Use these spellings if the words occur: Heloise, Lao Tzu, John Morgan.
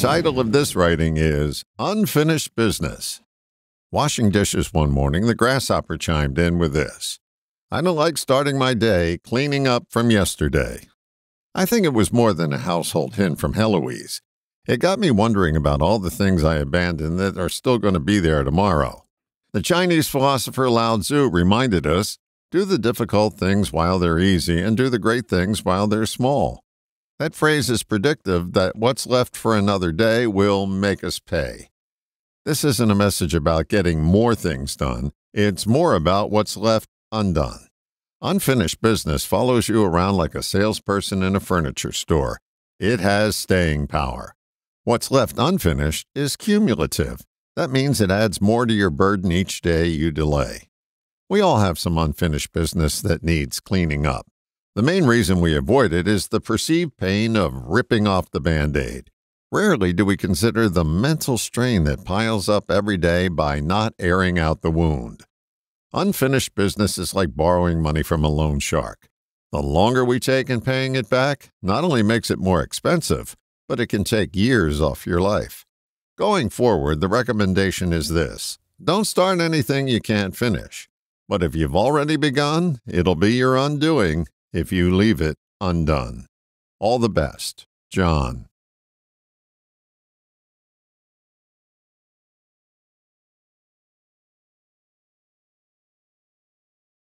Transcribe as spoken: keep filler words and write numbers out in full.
title of this writing is Unfinished Business. Washing dishes one morning, the grasshopper chimed in with this. I don't like starting my day cleaning up from yesterday. I think it was more than a household hint from Heloise. It got me wondering about all the things I abandoned that are still going to be there tomorrow. The Chinese philosopher Lao Tzu reminded us, do the difficult things while they're easy and do the great things while they're small. That phrase is predictive that what's left for another day will make us pay. This isn't a message about getting more things done. It's more about what's left undone. Unfinished business follows you around like a salesperson in a furniture store. It has staying power. What's left unfinished is cumulative. That means it adds more to your burden each day you delay. We all have some unfinished business that needs cleaning up. The main reason we avoid it is the perceived pain of ripping off the Band-Aid. Rarely do we consider the mental strain that piles up every day by not airing out the wound. Unfinished business is like borrowing money from a loan shark. The longer we take in paying it back not only makes it more expensive, but it can take years off your life. Going forward, the recommendation is this. Don't start anything you can't finish. But if you've already begun, it'll be your undoing if you leave it undone. All the best, John.